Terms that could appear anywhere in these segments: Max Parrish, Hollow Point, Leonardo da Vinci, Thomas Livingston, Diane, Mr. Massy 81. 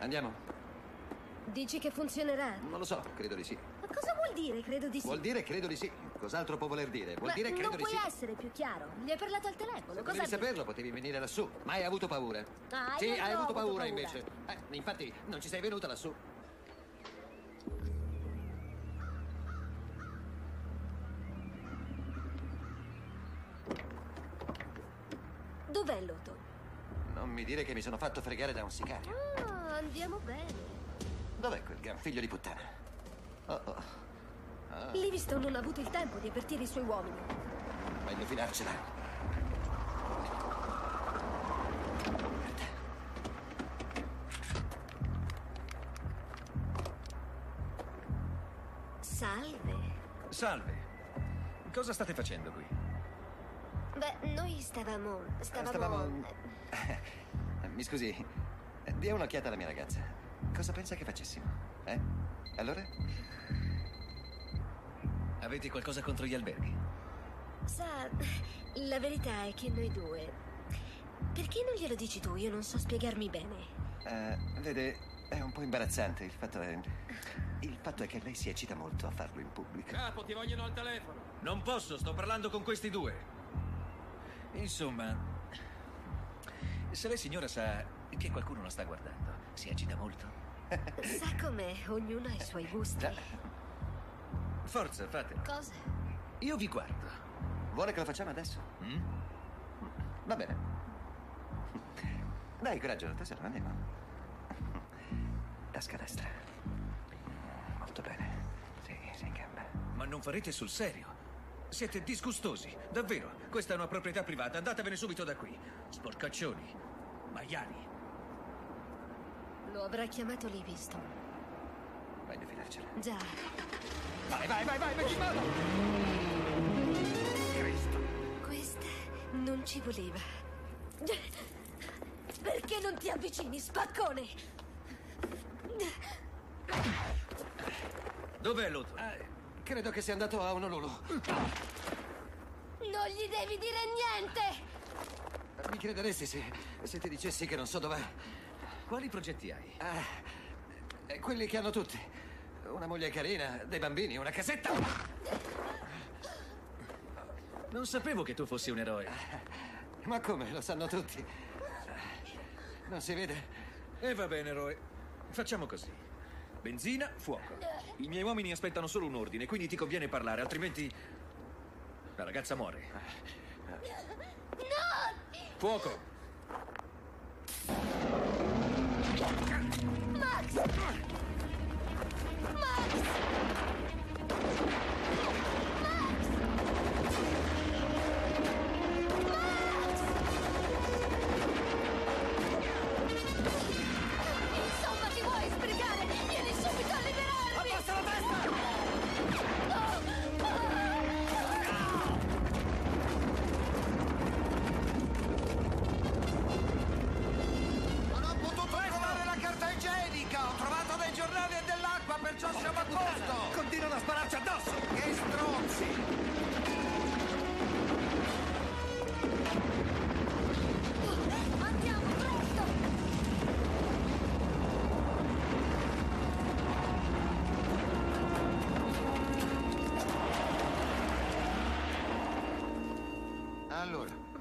Andiamo. Dici che funzionerà? Non lo so, credo di sì. Ma cosa vuol dire credo di sì? Vuol dire credo di sì. Cos'altro può voler dire? Vuol dire credo di sì. Non puoi essere più chiaro. Gli hai parlato al telefono. Cosa? Devi saperlo, potevi venire lassù. Ma hai avuto paura. Ah, sì, hai avuto paura invece. Infatti non ci sei venuta lassù. Dov'è l'auto? Non mi dire che mi sono fatto fregare da un sicario. Ah, andiamo bene. Dov'è quel gran figlio di puttana? Oh, oh. Ah. Livingston non ha avuto il tempo di avvertire i suoi uomini. Meglio filarcela. Merda. Salve. Salve. Cosa state facendo qui? Beh, noi stavamo... Mi scusi, dia un'occhiata alla mia ragazza. Cosa pensa che facessimo? Eh? Allora? Avete qualcosa contro gli alberghi? Sa, la verità è che noi due... Perché non glielo dici tu? Io non so spiegarmi bene. Vede, è un po' imbarazzante. Il fatto è che lei si eccita molto a farlo in pubblico. Capo, ti vogliono al telefono. Non posso, sto parlando con questi due. Insomma, se la signora sa che qualcuno la sta guardando, si agita molto. Sa com'è, ognuno ha i suoi gusti. Già. Forza, fatelo. Cosa? Io vi guardo. Vuole che lo facciamo adesso? Mm? Va bene. Dai, coraggio, tesoro, andiamo. Tasca destra. Molto bene. Sì, sei in gamba. Ma non farete sul serio? Siete disgustosi, davvero. Questa è una proprietà privata, andatevene subito da qui. Sporcaccioni, maiali. Lo avrà chiamato Livingston. Vai a filarcela. Già. Vai, metti in mano! Cristo. Questa non ci voleva. Perché non ti avvicini, spaccone? Dov'è l'auto? Credo che sia andato a Honolulu. Non gli devi dire niente! Mi crederesti se ti dicessi che non so dov'è? Quali progetti hai? Quelli che hanno tutti. Una moglie carina, dei bambini, una casetta. Non sapevo che tu fossi un eroe. Ma come? Lo sanno tutti. Non si vede? E va bene, eroe. Facciamo così. Benzina, fuoco. I miei uomini aspettano solo un ordine, quindi ti conviene parlare, altrimenti la ragazza muore. No! Fuoco! Max!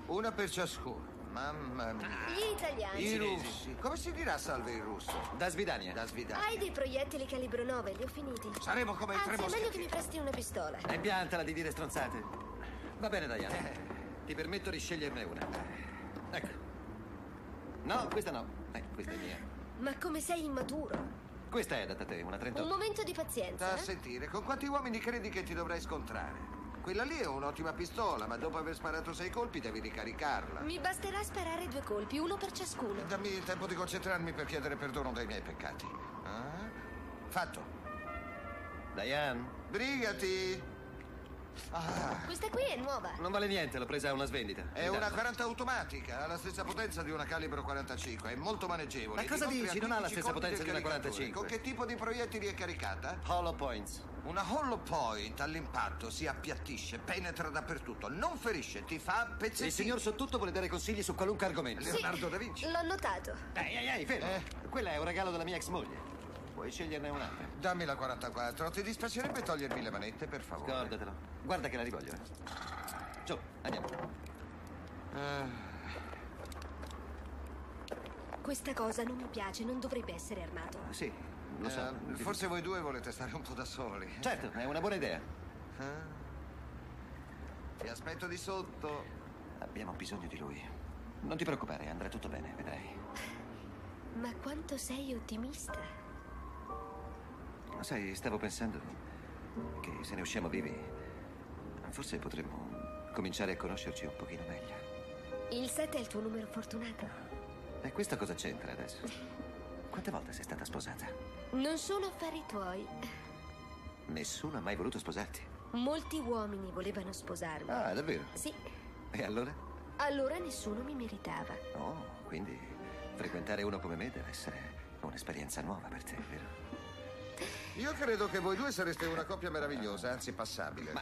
Una per ciascuno, mamma mia. Gli italiani. I russi. Come si dirà salve il russo? Da Svidania. Da Svidania. Hai dei proiettili calibro 9, li ho finiti. Saremo come i tre moschettieri. Anzi, è meglio che mi presti una pistola. E piantala di dire stronzate. Va bene, Diane. Ti permetto di sceglierne una. Ecco. No, questa no. Questa è mia. Ma come sei immaturo. Questa è data a te, una 38. Un momento di pazienza. A sentire, con quanti uomini credi che ti dovrai scontrare? Quella lì è un'ottima pistola, ma dopo aver sparato 6 colpi devi ricaricarla. Mi basterà sparare 2 colpi, uno per ciascuno. Dammi il tempo di concentrarmi per chiedere perdono dai miei peccati. Ah? Fatto. Diane. Brigati. Ah. Questa qui è nuova. Non vale niente, l'ho presa a una svendita. È una 40 automatica, ha la stessa potenza di una calibro 45, è molto maneggevole. Ma cosa dici? Non ha la stessa potenza di una 45. Con che tipo di proiettili è caricata? Hollow Points. Una Hollow Point all'impatto si appiattisce, penetra dappertutto, non ferisce, ti fa pezzettini. Il signor Sottotitolo vuole dare consigli su qualunque argomento. Leonardo da Vinci. L'ho notato. Fermo. quella è un regalo della mia ex moglie. Puoi sceglierne un'altra. Dammi la 44. Ti dispiacerebbe togliermi le manette, per favore? Scordatelo. Guarda che la rivoglio. Giù, andiamo. Questa cosa non mi piace, non dovrebbe essere armato. Sì, lo so. Forse voi due volete stare un po' da soli. Certo, è una buona idea. Ti aspetto di sotto. Abbiamo bisogno di lui. Non ti preoccupare, andrà tutto bene, vedrai. Ma quanto sei ottimista. Sai, stavo pensando che se ne usciamo vivi, forse potremmo cominciare a conoscerci un pochino meglio. Il 7 è il tuo numero fortunato. E questa cosa c'entra adesso? Quante volte sei stata sposata? Non sono affari tuoi. Nessuno ha mai voluto sposarti. Molti uomini volevano sposarmi. Ah, davvero? Sì. E allora? Allora nessuno mi meritava. Oh, quindi frequentare uno come me deve essere un'esperienza nuova per te, vero? Io credo che voi due sareste una coppia meravigliosa, anzi passabile.